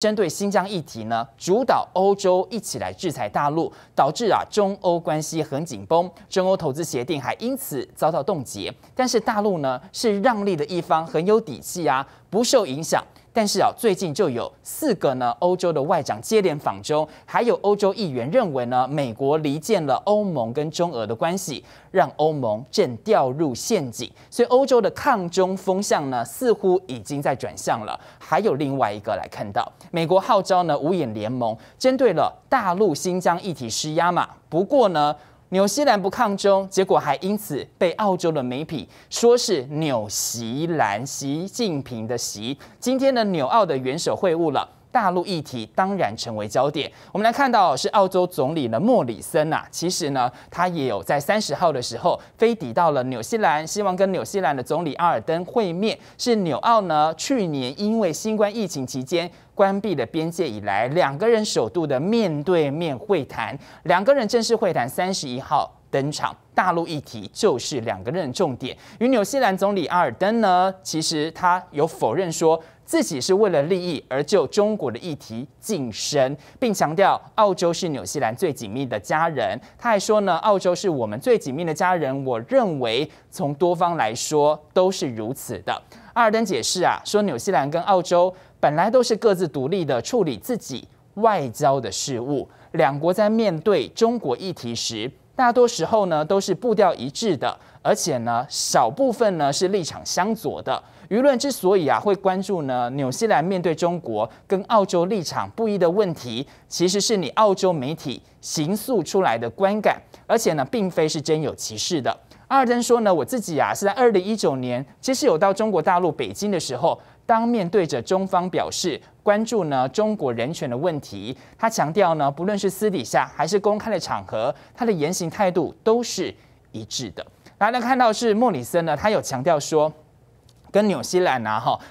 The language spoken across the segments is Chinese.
针对新疆议题呢，主导欧洲一起来制裁大陆，导致中欧关系很紧绷，中欧投资协定还因此遭到冻结。但是大陆呢是让利的一方，很有底气啊，不受影响。但是最近就有4个呢欧洲的外长接连访中，还有欧洲议员认为呢，美国离间了欧盟跟中俄的关系，让欧盟正掉入陷阱。所以欧洲的抗中风向呢，似乎已经在转向了。还有另外一个来看到。 美国号召呢五眼联盟针对了大陆新疆议题施压嘛，不过呢纽西兰不抗中，结果还因此被澳洲的媒体说是纽西兰习近平的习。今天呢纽澳的元首会晤了。 大陆议题当然成为焦点。我们来看到是澳洲总理呢莫里森呐，其实呢他也有在30号的时候飞抵到了纽西兰，希望跟纽西兰的总理阿尔登会面。是纽澳呢去年因为新冠疫情期间关闭了边界以来，2个人首度的面对面会谈，2个人正式会谈31号登场。 大陆议题就是2个人的重点。与纽西兰总理阿尔登呢，其实他有否认说自己是为了利益而就中国的议题晋升，并强调澳洲是纽西兰最紧密的家人。他还说呢，澳洲是我们最紧密的家人。我认为从多方来说都是如此的。阿尔登解释说纽西兰跟澳洲本来都是各自独立的处理自己外交的事务，2国在面对中国议题时。 大多时候呢都是步调一致的，而且呢少部分呢是立场相左的。舆论之所以会关注呢纽西兰面对中国跟澳洲立场不一的问题，其实是你澳洲媒体形塑出来的观感，而且呢并非是真有其事的。阿尔登说呢，我自己是在2019年，其实有到中国大陆北京的时候。 当面对着中方表示关注呢中国人权的问题，他强调呢，不论是私底下还是公开的场合，他的言行态度都是一致的。来，看到是莫里森呢，他有强调说。 跟纽西兰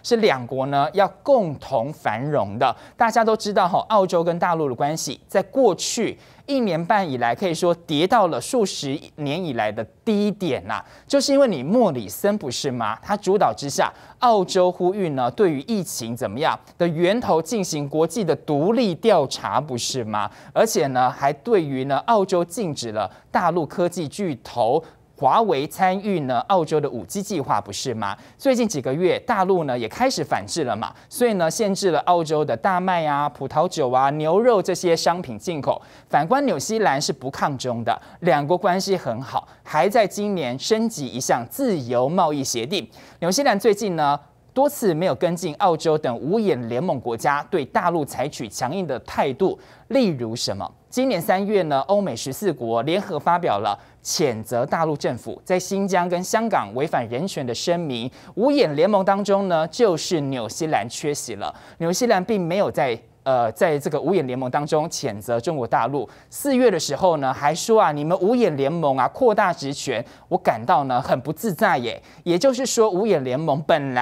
是2国呢要共同繁荣的。大家都知道澳洲跟大陆的关系，在过去1年半以来，可以说跌到了数十年以来的低点呐。就是因为你莫里森不是吗？他主导之下，澳洲呼吁呢对于疫情怎么样的源头进行国际的独立调查，不是吗？而且呢，还对于呢澳洲禁止了大陆科技巨头。 华为参与呢澳洲的5G 计划不是吗？最近几个月大陆呢也开始反制了嘛，所以呢限制了澳洲的大麦啊、葡萄酒啊、牛肉这些商品进口。反观纽西兰是不抗中的，2国关系很好，还在今年升级一项自由贸易协定。纽西兰最近呢？ 多次没有跟进澳洲等五眼联盟国家对大陆采取强硬的态度，例如什么？今年3月呢，欧美14国联合发表了谴责大陆政府在新疆跟香港违反人权的声明。五眼联盟当中呢，就是纽西兰缺席了。纽西兰并没有在这个五眼联盟当中谴责中国大陆。4月的时候呢，还说你们五眼联盟扩大职权，我感到呢很不自在耶。也就是说，五眼联盟本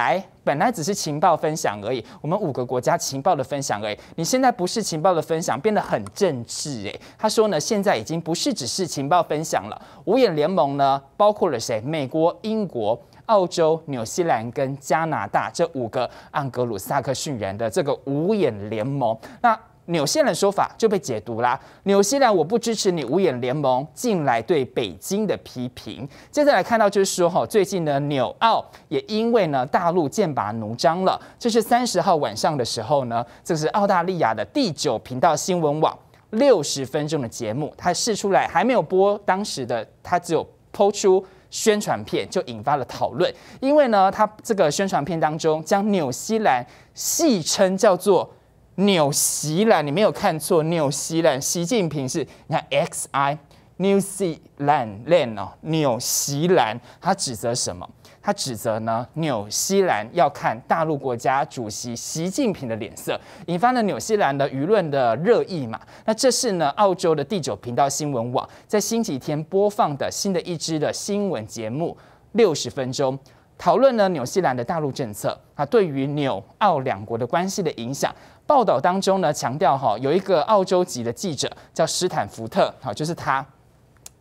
来只是情报分享而已，我们5个国家情报的分享而已。你现在不是情报的分享，变得很政治他说呢，现在已经不是只是情报分享了。五眼联盟呢，包括了谁？美国、英国。 澳洲、纽西兰跟加拿大这5个盎格鲁撒克逊人的这个五眼联盟，那纽西兰的说法就被解读啦。纽西兰我不支持你五眼联盟，近来对北京的批评。接着来看到就是说最近呢，纽澳也因为呢大陆剑拔弩张了。这是30号晚上的时候呢，这是澳大利亚的第9频道新闻网60分钟的节目，它试出来还没有播，当时的它只有抛出。 宣传片就引发了讨论，因为呢，他这个宣传片当中将纽西兰戏称叫做纽西兰，你没有看错，纽西兰，习近平是你看 XI New Zealand Land 纽西兰，他指责什么？他指责呢，纽西兰要看大陆国家主席习近平的脸色，引发了纽西兰的舆论的热议嘛。那这是呢，澳洲的第9频道新闻网在星期天播放的新的一支的新闻节目，60分钟，讨论呢纽西兰的大陆政策，对于纽澳2国的关系的影响。 报道当中呢，强调有一个澳洲籍的记者叫斯坦福特，就是他。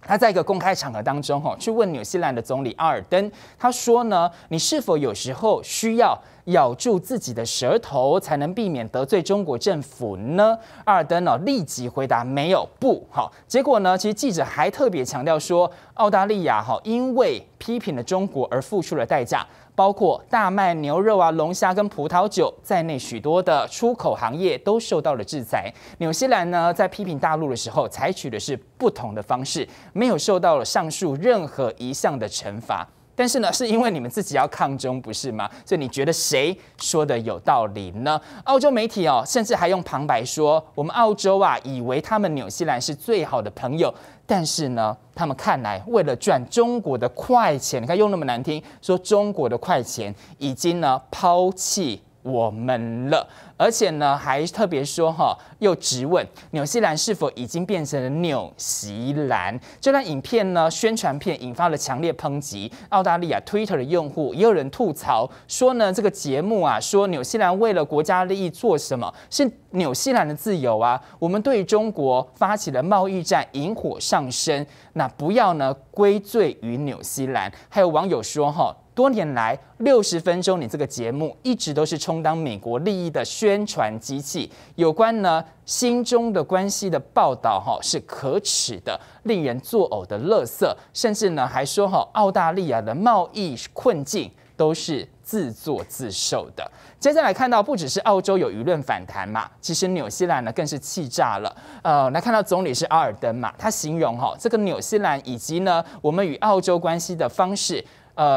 他在一个公开场合当中，去问纽西兰的总理阿尔登，他说呢，你是否有时候需要咬住自己的舌头，才能避免得罪中国政府呢？阿尔登哦立即回答没有不好。结果呢，其实记者还特别强调说，澳大利亚因为批评了中国而付出了代价。 包括大麦、牛肉啊、龙虾跟葡萄酒在内，许多的出口行业都受到了制裁。纽西兰呢，在批评大陆的时候，采取的是不同的方式，没有受到了上述任何一项的惩罚。但是呢，是因为你们自己要抗中，不是吗？所以你觉得谁说的有道理呢？澳洲媒体甚至还用旁白说：“我们澳洲啊，以为他们纽西兰是最好的朋友。” 但是呢，他们看来为了赚中国的快钱，你看用那么难听，说中国的快钱已经呢抛弃我们了，而且呢还特别说又质问纽西兰是否已经变成了纽西兰。这段影片呢宣传片引发了强烈抨击，澳大利亚 Twitter 的用户也有人吐槽说呢这个节目啊说纽西兰为了国家利益做什么是。 纽西兰的自由啊，我们对中国发起了贸易战，引火上身。那不要呢归罪于纽西兰。还有网友说多年来60分钟你这个节目一直都是充当美国利益的宣传机器，有关呢新中的关系的报道是可耻的、令人作呕的垃圾，甚至呢还说澳大利亚的贸易困境都是。 自作自受的。接下来看到，不只是澳洲有舆论反弹嘛，其实纽西兰呢更是气炸了。来看到总理是阿尔登嘛，他形容这个纽西兰以及呢我们与澳洲关系的方式，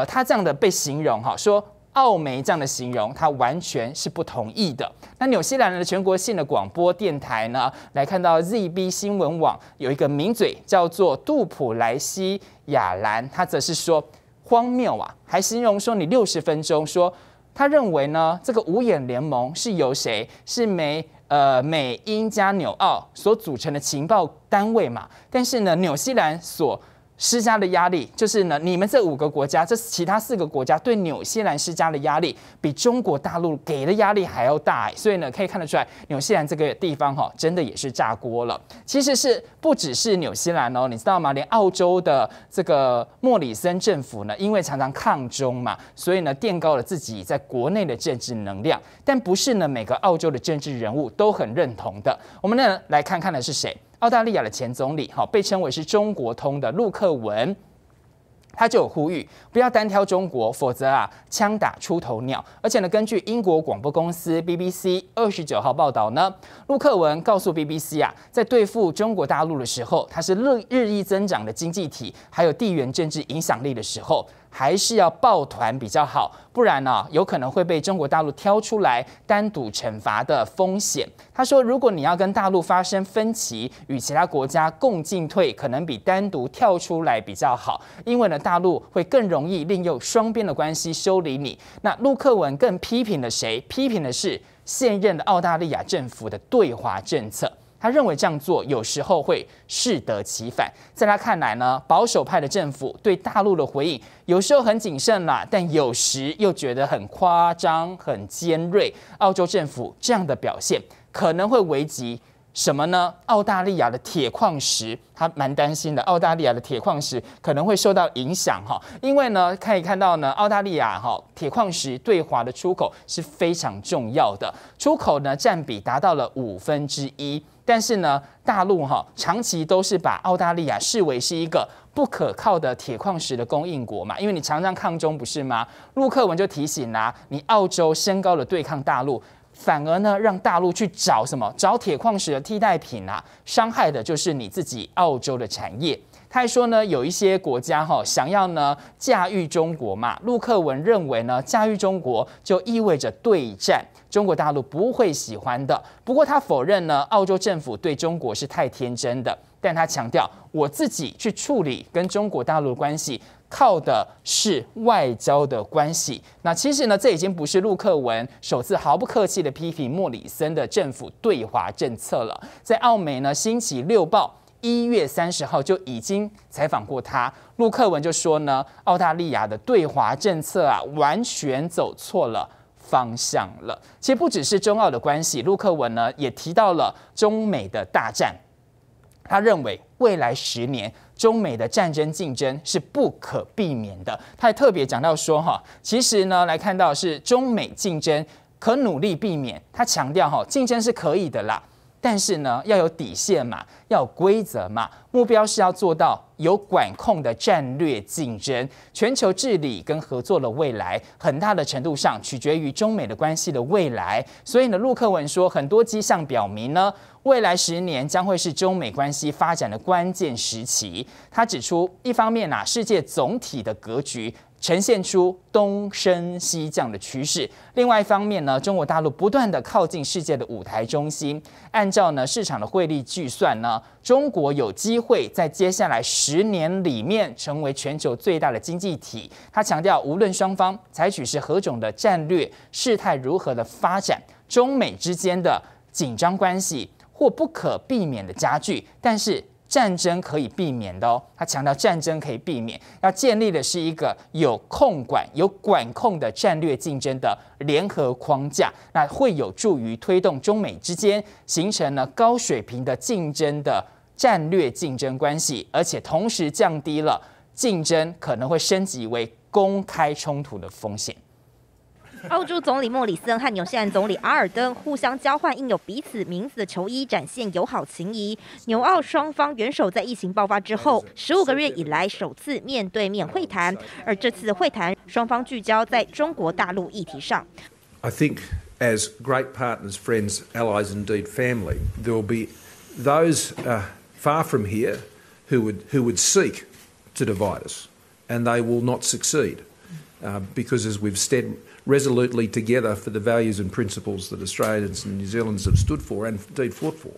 他这样的被形容说。 澳媒这样的形容，他完全是不同意的。那纽西兰的全国性的广播电台呢，来看到 ZB 新闻网有一个名嘴叫做杜普莱西亚兰，他则是说。 荒谬啊！还形容说你60分钟说，他认为呢，这个五眼联盟是由谁？是美英加纽澳所组成的情报单位嘛？但是呢，纽西兰所施加的压力就是呢，你们这5个国家，这其他4个国家对纽西兰施加的压力，比中国大陆给的压力还要大欸。所以呢，可以看得出来，纽西兰这个地方真的也是炸锅了。其实是不只是纽西兰哦，你知道吗？连澳洲的这个莫里森政府呢，因为常常抗中嘛，所以呢，垫高了自己在国内的政治能量。但不是呢，每个澳洲的政治人物都很认同的。我们呢，来看看的是谁。 澳大利亚的前总理，被称为是中国通的陆克文，他就有呼吁不要单挑中国，否则啊枪打出头鸟。而且呢，根据英国广播公司 BBC 29号报道呢，陆克文告诉 BBC 啊，在对付中国大陆的时候，它是日益增长的经济体，还有地缘政治影响力的时候。 还是要抱团比较好，不然呢，有可能会被中国大陆挑出来单独惩罚的风险。他说，如果你要跟大陆发生分歧，与其他国家共进退，可能比单独跳出来比较好，因为呢，大陆会更容易利用双边的关系修理你。那陆克文更批评了谁？批评的是现任的澳大利亚政府的对华政策。 他认为这样做有时候会适得其反。在他看来呢，保守派的政府对大陆的回应有时候很谨慎啦，但有时又觉得很夸张、很尖锐。澳洲政府这样的表现可能会危及什么呢？澳大利亚的铁矿石，他蛮担心的。澳大利亚的铁矿石可能会受到影响因为呢，可以看到呢，澳大利亚铁矿石对华的出口是非常重要的，出口呢占比达到了1/5。 但是呢，大陆长期都是把澳大利亚视为是一个不可靠的铁矿石的供应国嘛，因为你常常抗中不是吗？陆克文就提醒啦，你澳洲升高了对抗大陆，反而呢让大陆去找什么？找铁矿石的替代品啊，伤害的就是你自己澳洲的产业。 他还说呢，有一些国家想要呢驾驭中国嘛。陆克文认为呢，驾驭中国就意味着对战，中国大陆不会喜欢的。不过他否认呢，澳洲政府对中国是太天真的。但他强调，我自己去处理跟中国大陆的关系，靠的是外交的关系。那其实呢，这已经不是陆克文首次毫不客气地批评莫里森的政府对华政策了。在澳媒呢，《星期六报》。 1月30号就已经采访过他，陆克文就说呢，澳大利亚的对华政策啊，完全走错了方向了。其实不只是中澳的关系，陆克文呢也提到了中美的大战。他认为未来10年中美的战争竞争是不可避免的。他还特别讲到说，其实呢，来看到是中美竞争可努力避免。他强调竞争是可以的啦，但是呢，要有底线嘛，要有规则嘛，目标是要做到有管控的战略竞争。全球治理跟合作的未来，很大的程度上取决于中美的关系的未来。所以呢，陆克文说，很多迹象表明呢，未来10年将会是中美关系发展的关键时期。他指出，一方面世界总体的格局呈现出东升西降的趋势。另外一方面呢，中国大陆不断的靠近世界的舞台中心。按照呢市场的汇率计算呢，中国有机会在接下来10年里面成为全球最大的经济体。他强调，无论双方采取是何种的战略，事态如何的发展，中美之间的紧张关系或不可避免的加剧，但是战争可以避免的哦，他强调战争可以避免，要建立的是一个有控管、有管控的战略竞争的联合框架，那会有助于推动中美之间形成了高水平的竞争的战略竞争关系，而且同时降低了竞争可能会升级为公开冲突的风险。澳洲总理莫里森和纽西兰总理阿尔登互相交换印有彼此名字的球衣，展现友好情谊。纽澳双方元首在疫情爆发之后15个月以来首次面对面会谈，而这次会谈双方聚焦在中国大陆议题上。I think, as great partners, friends, allies, indeed family, there will be those far from here who would seek to divide us, and they will not succeed, because as we've said resolutely together for the values and principles that Australians and New Zealanders have stood for and indeed fought for.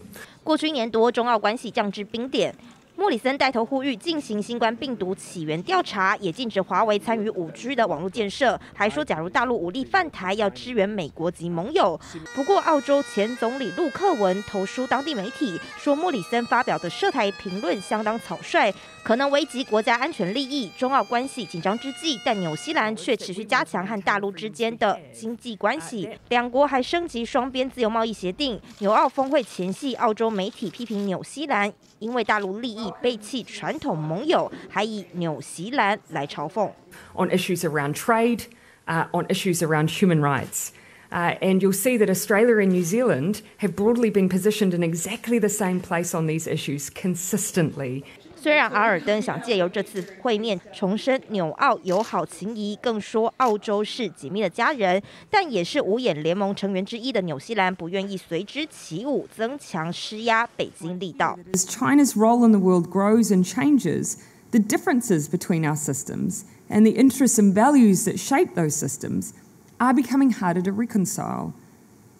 过去一年多，中澳关系降至冰点。莫里森带头呼吁进行新冠病毒起源调查，也禁止华为参与5G 的网络建设，还说假如大陆武力犯台，要支援美国及盟友。不过，澳洲前总理陆克文投书当地媒体，说莫里森发表的涉台评论相当草率，可能危及国家安全利益。中澳关系紧张之际，但纽西兰却持续加强和大陆之间的经济关系，两国还升级双边自由贸易协定。纽澳峰会前夕，澳洲媒体批评纽西兰因为大陆利益背弃传统盟友，还以纽西兰来嘲讽。On issues around trade, on issues around human rights, and you'll see that Australia and New Zealand have broadly been positioned in exactly the same place on these issues consistently. 虽然阿尔登想借由这次会面重申纽澳友好情谊，更说澳洲是紧密的家人，但也是五眼联盟成员之一的纽西兰不愿意随之起舞，增强施压北京力道。As China's role in the world grows and changes, the differences between our systems and the interests and values that shape those systems are becoming harder to reconcile.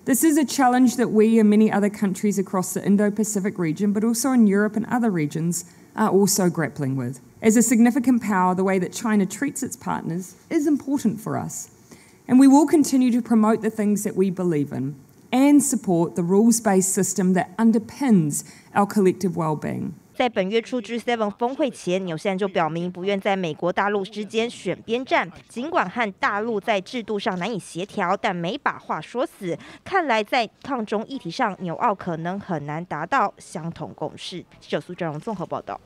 This is a challenge that we and many other countries across the Indo-Pacific region, but also in Europe and other regions.are also grappling with. As a significant power, the way that China treats its partners is important for us, and we will continue to promote the things that we believe in and support the rules-based system that underpins our collective well-being. 在本月初 G7 峰会前，纽西兰就表明不愿在美国大陆之间选边站，尽管和大陆在制度上难以协调，但没把话说死。看来在抗中议题上，纽澳可能很难达到相同共识。记者苏振荣综合报道。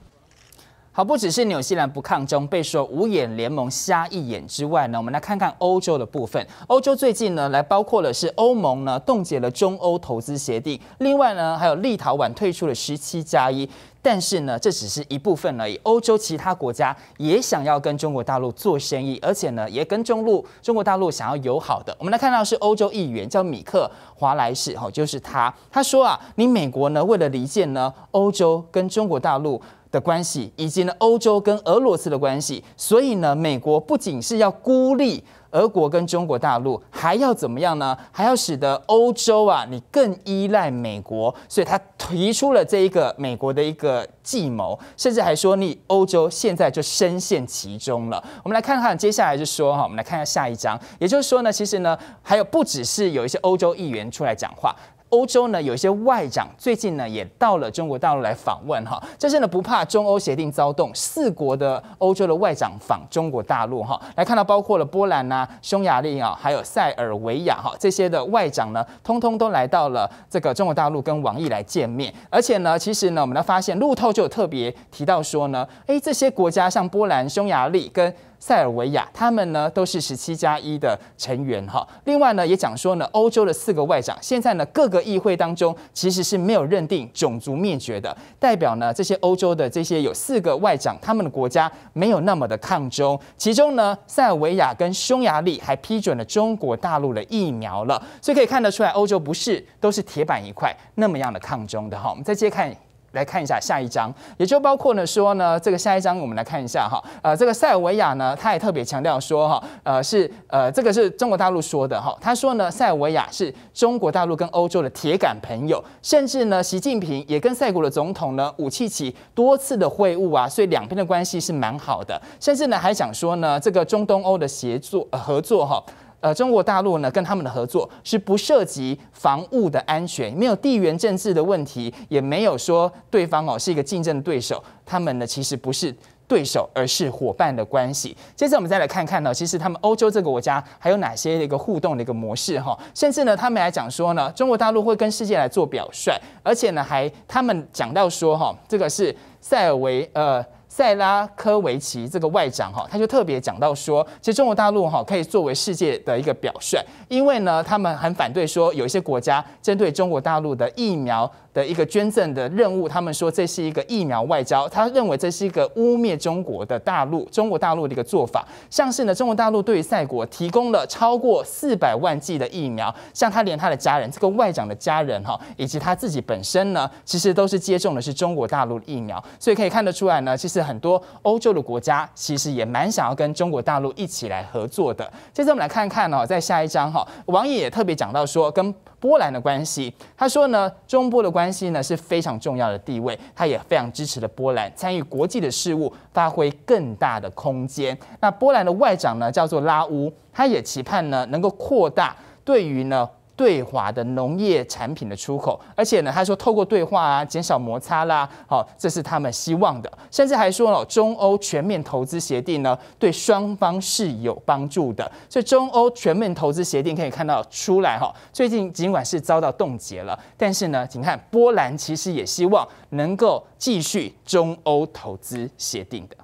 好，不只是纽西兰不抗中被说五眼联盟瞎一眼之外呢，我们来看看欧洲的部分。欧洲最近呢，包括了是欧盟呢冻结了中欧投资协定，另外呢还有立陶宛退出了17+1。但是呢，这只是一部分而已。欧洲其他国家也想要跟中国大陆做生意，而且呢，也跟中国大陆想要友好的。我们来看到是欧洲议员叫米克·华莱士，就是他。他说啊，你美国呢，为了离间呢欧洲跟中国大陆的关系，以及呢欧洲跟俄罗斯的关系，所以呢，美国不仅是要孤立俄国跟中国大陆，还要怎么样呢？还要使得欧洲啊，你更依赖美国，所以他提出了这一个美国的一个计谋，甚至还说你欧洲现在就深陷其中了。我们来看看接下来就说哈，我们来看一下下一章，也就是说呢，其实呢，还有不只是有一些欧洲议员出来讲话。欧洲呢有一些外长最近呢也到了中国大陆来访问哈，这是呢不怕中欧协定遭动，4国的欧洲的外长访中国大陆哈。来看到包括了波兰呐、匈牙利啊，还有塞尔维亚哈这些的外长呢，通通都来到了这个中国大陆跟王毅来见面。而且呢，其实呢我们发现路透就有特别提到说呢，这些国家像波兰、匈牙利跟塞尔维亚，他们呢都是17+1的成员哈。另外呢，也讲说呢，欧洲的4个外长现在呢各个议会当中其实是没有认定种族灭绝的，代表呢这些欧洲的这些有4个外长，他们的国家没有那么的抗中。其中呢，塞尔维亚跟匈牙利还批准了中国大陆的疫苗了，所以可以看得出来，欧洲不是都是铁板一块那么样的抗中的哈。我们再接着看。来看一下下一章，也就包括呢说呢，这个下一章我们来看一下哈，这个塞尔维亚呢，他也特别强调说哈，这个是中国大陆说的哈，他说呢，塞尔维亚是中国大陆跟欧洲的铁杆朋友，甚至呢，习近平也跟塞国的总统呢武契奇多次的会晤啊，所以两边的关系是蛮好的，甚至呢还想说呢，这个中东欧的合作哈。中国大陆呢跟他们的合作是不涉及防务的安全，没有地缘政治的问题，也没有说对方哦是一个竞争的对手，他们呢其实不是对手，而是伙伴的关系。接着我们再来看看呢，其实他们欧洲这个国家还有哪些的一个互动的一个模式哈，甚至呢他们还讲说呢，中国大陆会跟世界来做表率，而且呢还他们讲到说哈，这个是塞拉科维奇这个外长哈，他就特别讲到说，其实中国大陆哈可以作为世界的一个表率，因为呢，他们很反对说有一些国家针对中国大陆的疫苗的一个捐赠的任务，他们说这是一个疫苗外交，他认为这是一个污蔑中国大陆的一个做法。像是呢，中国大陆对于塞国提供了超过400万剂的疫苗，像他连他的家人，这个外长的家人哈，以及他自己本身呢，其实都是接种的是中国大陆的疫苗，所以可以看得出来呢，其实很多欧洲的国家其实也蛮想要跟中国大陆一起来合作的。接着我们来看看哦，在下一章哈，王毅也特别讲到说跟波兰的关系，他说呢，中波的关系呢是非常重要的地位，他也非常支持了波兰参与国际的事务，发挥更大的空间。那波兰的外长呢叫做拉乌，他也期盼呢能够扩大对于呢对华的农业产品的出口，而且呢他说透过对话啊减少摩擦啦，好，这是他们希望的。甚至还说了中欧全面投资协定呢对双方是有帮助的，所以中欧全面投资协定可以看到出来哈，最近尽管是遭到冻结了，但是呢请看波兰其实也希望能够继续中欧投资协定的。